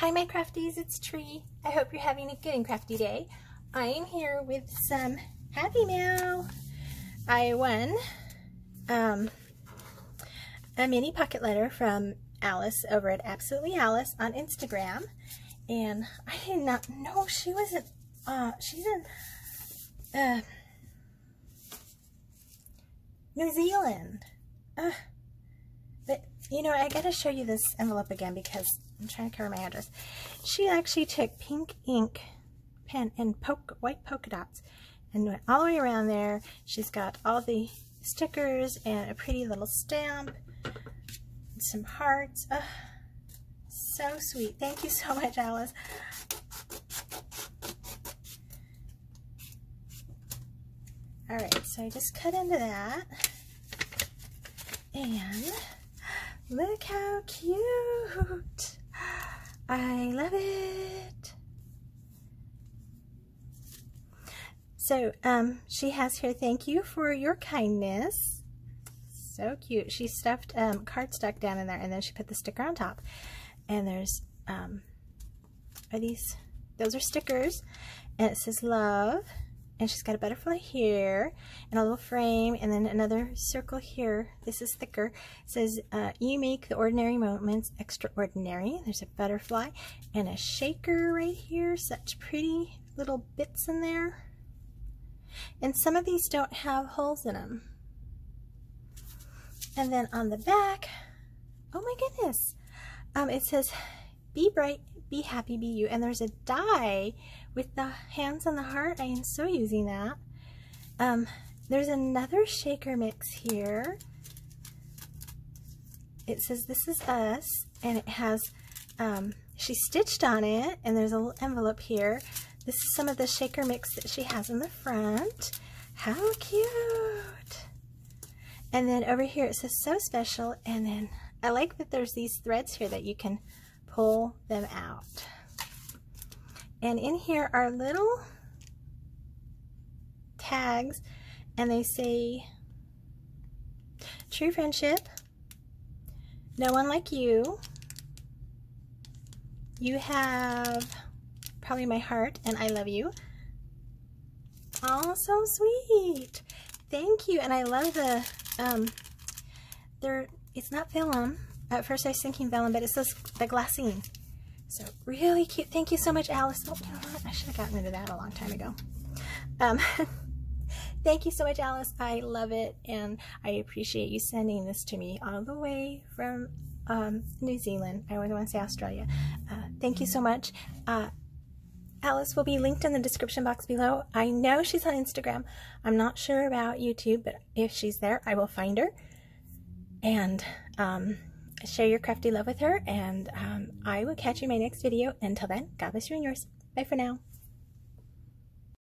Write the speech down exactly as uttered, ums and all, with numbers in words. Hi my crafties, it's Tree. I hope you're having a good and crafty day. I am here with some Happy Mail. I won um, a mini pocket letter from Alice over at Absolutely Alice on Instagram, and I did not know she was an, uh, she's in uh, New Zealand. Uh, but you know, I gotta show you this envelope again because I'm trying to cover my address. She actually took pink ink pen and poke, white polka dots and went all the way around there. She's got all the stickers and a pretty little stamp and some hearts. Oh, so sweet. Thank you so much, Alice. All right, so I just cut into that. And look how cute. I love it. So um, she has here, thank you for your kindness. So cute. She stuffed um, cardstock down in there and then she put the sticker on top. And there's, um, are these, those are stickers. And it says love. And she's got a butterfly here and a little frame and then another circle here. This is thicker. It says, uh, you make the ordinary moments extraordinary. There's a butterfly and a shaker right here. Such pretty little bits in there. And some of these don't have holes in them. And then on the back, oh my goodness. Um, it says, be bright, be happy, be you. And there's a die with the hands on the heart. I am so using that. Um, there's another shaker mix here. It says this is us, and it has, um, she stitched on it, and there's a little envelope here. This is some of the shaker mix that she has in the front. How cute! And then over here it says so special, and then I like that there's these threads here that you can pull them out. And in here are little tags, and they say, true friendship, no one like you, you have probably my heart, and I love you. Oh, so sweet. Thank you, and I love the, um, they're, it's not vellum. At first I was thinking vellum, but it says the glassine. So really cute. Thank you so much, Alice. Oh, you know what? I should have gotten rid of that a long time ago. Um, thank you so much, Alice. I love it, and I appreciate you sending this to me all the way from um, New Zealand. I always want to say Australia. Uh, thank you so much. Uh, Alice will be linked in the description box below. I know she's on Instagram. I'm not sure about YouTube, but if she's there, I will find her. And um, share your crafty love with her, and um, I will catch you in my next video. Until then, God bless you and yours. Bye for now.